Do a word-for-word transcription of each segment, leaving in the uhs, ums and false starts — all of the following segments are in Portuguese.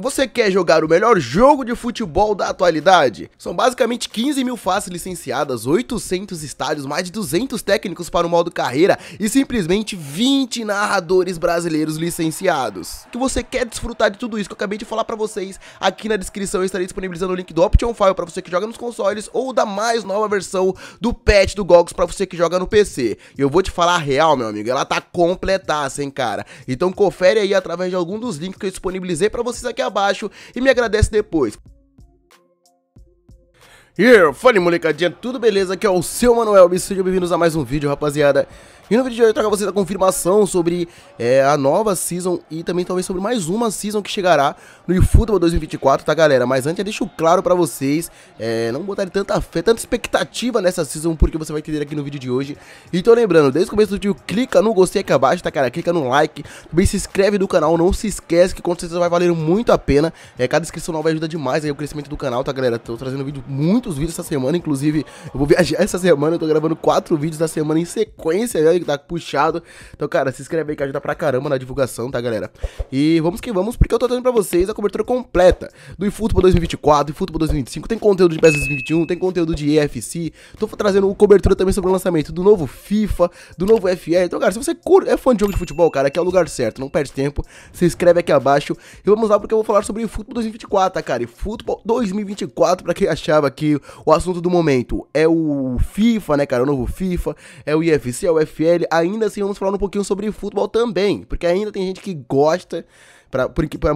Você quer jogar o melhor jogo de futebol da atualidade? São basicamente quinze mil faces licenciadas, oitocentos estádios, mais de duzentos técnicos para o modo carreira e simplesmente vinte narradores brasileiros licenciados. Se você quer desfrutar de tudo isso que eu acabei de falar para vocês, aqui na descrição eu estarei disponibilizando o link do Option File para você que joga nos consoles ou da mais nova versão do patch do G O G S para você que joga no P C. E eu vou te falar a real, meu amigo, ela tá completaça, hein, cara? Então confere aí através de algum dos links que eu disponibilizei para vocês aqui abaixo e me agradece depois. Yeah, fala molecadinha, tudo beleza? Aqui é o seu ManoElba e sejam bem-vindos a mais um vídeo, rapaziada. E no vídeo de hoje eu trago a vocês a confirmação sobre é, a nova season e também talvez sobre mais uma season que chegará no eFootball dois mil e vinte e quatro, tá galera? Mas antes eu deixo claro pra vocês, é, não botarem tanta fé, tanta expectativa nessa season, porque você vai entender aqui no vídeo de hoje. Então lembrando, desde o começo do vídeo, clica no gostei aqui abaixo, tá cara? Clica no like, também se inscreve no canal, não se esquece que com certeza vai valer muito a pena. É, cada inscrição nova ajuda demais aí o crescimento do canal, tá galera? Tô trazendo vídeo muito muitos vídeos essa semana, inclusive eu vou viajar essa semana, eu tô gravando quatro vídeos da semana em sequência, né, que tá puxado. Então, cara, se inscreve aí que ajuda pra caramba na divulgação, tá, galera? E vamos que vamos, porque eu tô trazendo pra vocês a cobertura completa do eFootball dois mil e vinte e quatro, eFootball dois mil e vinte e cinco, tem conteúdo de P E S dois mil e vinte e um, tem conteúdo de E F C, tô trazendo cobertura também sobre o lançamento do novo FIFA, do novo F R, então, cara, se você é fã de jogo de futebol, cara, aqui é o lugar certo, não perde tempo, se inscreve aqui abaixo e vamos lá porque eu vou falar sobre o eFootball dois mil e vinte e quatro, tá, cara? eFootball dois mil e vinte e quatro, pra quem achava aqui o assunto do momento é o FIFA, né, cara? O novo FIFA, é o E F C, é o F L. Ainda assim, vamos falar um pouquinho sobre futebol também, porque ainda tem gente que gosta. Pra, porque, pra,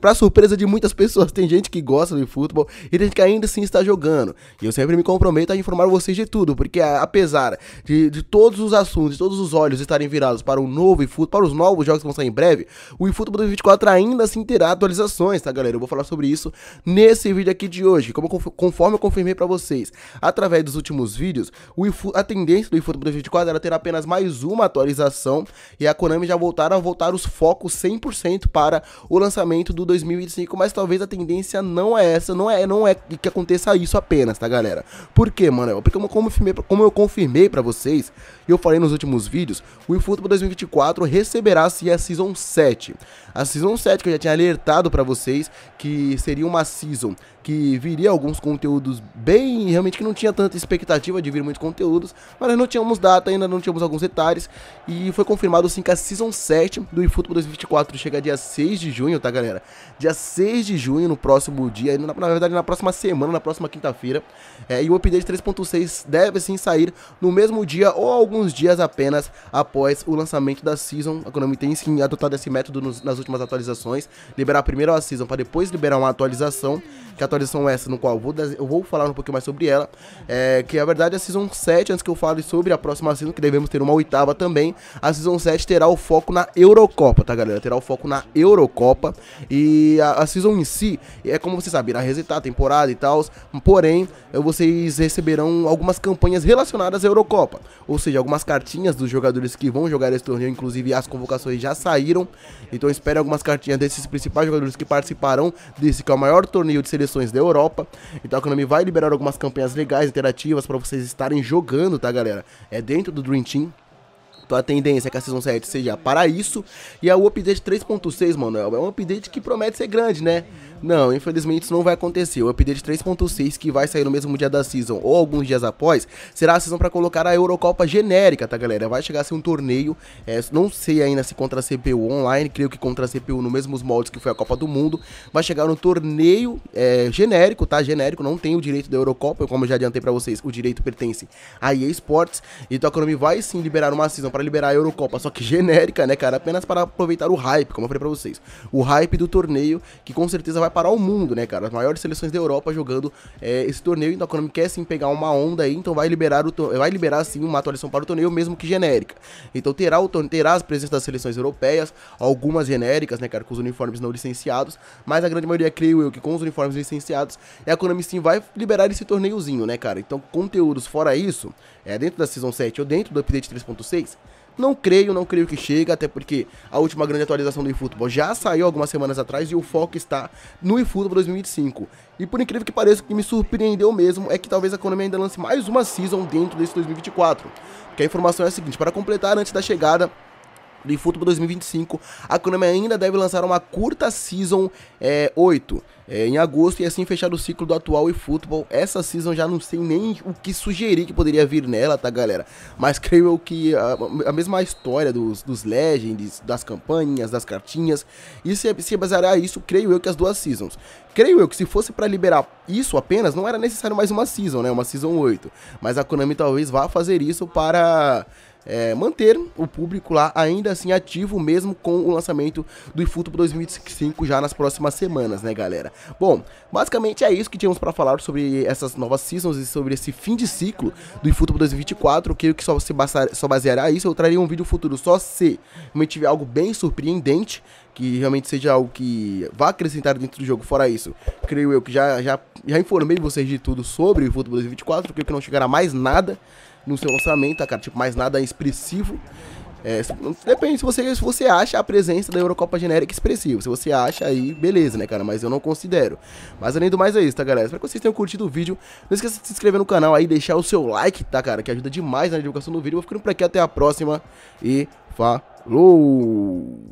pra surpresa de muitas pessoas, tem gente que gosta de futebol e tem gente que ainda assim está jogando. E eu sempre me comprometo a informar vocês de tudo, porque a, apesar de, de todos os assuntos, de todos os olhos estarem virados para o novo eFootball, para os novos jogos que vão sair em breve, o eFootball dois mil e vinte e quatro ainda assim terá atualizações, tá galera? Eu vou falar sobre isso nesse vídeo aqui de hoje. Como, conforme eu confirmei para vocês, através dos últimos vídeos, o eFootball, a tendência do eFootball dois mil e vinte e quatro era ter apenas mais uma atualização e a Konami já voltaram a voltar os focos cem por cento para o lançamento do dois mil e vinte e cinco, mas talvez a tendência não é essa, não é, não é que aconteça isso apenas, tá galera? Por quê, mano? Porque como eu confirmei, como eu confirmei para vocês, e eu falei nos últimos vídeos, o eFootball dois mil e vinte e quatro receberá sim a Season sete. A Season sete que eu já tinha alertado para vocês que seria uma Season que viria alguns conteúdos bem, realmente que não tinha tanta expectativa de vir muitos conteúdos, mas não tínhamos data ainda, não tínhamos alguns detalhes, e foi confirmado sim que a Season sete do eFootball dois mil e vinte e quatro chega dia seis de junho, tá galera? Dia seis de junho, no próximo dia, na, na verdade na próxima semana, na próxima quinta-feira, é, e o update três ponto seis deve sim sair no mesmo dia ou alguns dias apenas após o lançamento da Season. A Konami tem sim adotado esse método nos, nas últimas atualizações, liberar primeiro a Season para depois liberar uma atualização, que a atualização essa no qual eu vou, eu vou falar um pouquinho mais sobre ela, é, que a verdade é a Season sete, antes que eu fale sobre a próxima Season, que devemos ter uma oitava também, a Season sete terá o foco na Eurocopa, tá galera? Terá o foco na Eurocopa, e a, a Season em si, é como vocês sabem, irá resetar a temporada e tal, porém, vocês receberão algumas campanhas relacionadas à Eurocopa, ou seja, algumas cartinhas dos jogadores que vão jogar esse torneio, inclusive as convocações já saíram, então espere algumas cartinhas desses principais jogadores que participarão desse, que é o maior torneio de seleção da Europa. Então a Konami vai liberar algumas campanhas legais, interativas, para vocês estarem jogando, tá galera? É dentro do Dream Team. Então a tendência é que a Season sete seja para isso. E é o update três ponto seis, mano, é um update que promete ser grande, né? Não, infelizmente isso não vai acontecer. O update três ponto seis que vai sair no mesmo dia da Season ou alguns dias após, será a Season para colocar a Eurocopa genérica, tá galera? Vai chegar a ser um torneio, é, não sei ainda se contra a C P U online, creio que contra a C P U no mesmos moldes que foi a Copa do Mundo. Vai chegar um torneio é, genérico, tá? Genérico, não tem o direito da Eurocopa, como eu já adiantei pra vocês, o direito pertence à E A Sports. Então a Konami vai sim liberar uma Season para liberar a Eurocopa, só que genérica, né, cara? Apenas para aproveitar o hype, como eu falei pra vocês. O hype do torneio, que com certeza vai parar o mundo, né, cara? As maiores seleções da Europa jogando é, esse torneio, então a Konami quer sim pegar uma onda aí, então vai liberar, o vai liberar sim uma atualização para o torneio, mesmo que genérica. Então terá, o terá as presenças das seleções europeias, algumas genéricas, né, cara, com os uniformes não licenciados, mas a grande maioria, creio eu, que com os uniformes licenciados, a Konami sim vai liberar esse torneiozinho, né, cara? Então conteúdos fora isso, é dentro da Season sete ou dentro do update três ponto seis, não creio, não creio que chega, até porque a última grande atualização do eFootball já saiu algumas semanas atrás e o foco está no eFootball dois mil e vinte e cinco. E por incrível que pareça, o que me surpreendeu mesmo é que talvez a Konami ainda lance mais uma Season dentro desse dois mil e vinte e quatro. Porque a informação é a seguinte, para completar antes da chegada do eFootball dois mil e vinte e cinco, a Konami ainda deve lançar uma curta Season é, oito é, em agosto e assim fechar o ciclo do atual eFootball. Essa Season já não sei nem o que sugerir que poderia vir nela, tá galera? Mas creio eu que a, a mesma história dos, dos Legends, das campanhas, das cartinhas, e se, se baseará isso, creio eu que as duas Seasons. Creio eu que se fosse para liberar isso apenas, não era necessário mais uma Season, né? Uma Season oito, mas a Konami talvez vá fazer isso para... É, manter o público lá ainda assim ativo mesmo com o lançamento do eFootball dois mil e vinte e cinco já nas próximas semanas, né galera? Bom, basicamente é isso que tínhamos para falar sobre essas novas seasons e sobre esse fim de ciclo do eFootball dois mil e vinte e quatro, que só se basar, só baseará isso. Eu traria um vídeo futuro só se realmente tiver algo bem surpreendente, que realmente seja algo que vá acrescentar dentro do jogo. Fora isso, creio eu que já, já, já informei vocês de tudo sobre o eFootball dois mil e vinte e quatro, creio que não chegará mais nada no seu lançamento, tá, cara? Tipo, mais nada expressivo. É, depende se você, se você acha a presença da Eurocopa genérica expressiva. Se você acha aí, beleza, né, cara? Mas eu não considero. Mas além do mais é isso, tá, galera? Espero que vocês tenham curtido o vídeo. Não esqueça de se inscrever no canal aí, deixar o seu like, tá, cara? Que ajuda demais na divulgação do vídeo. Vou ficando por aqui, até a próxima. E falou!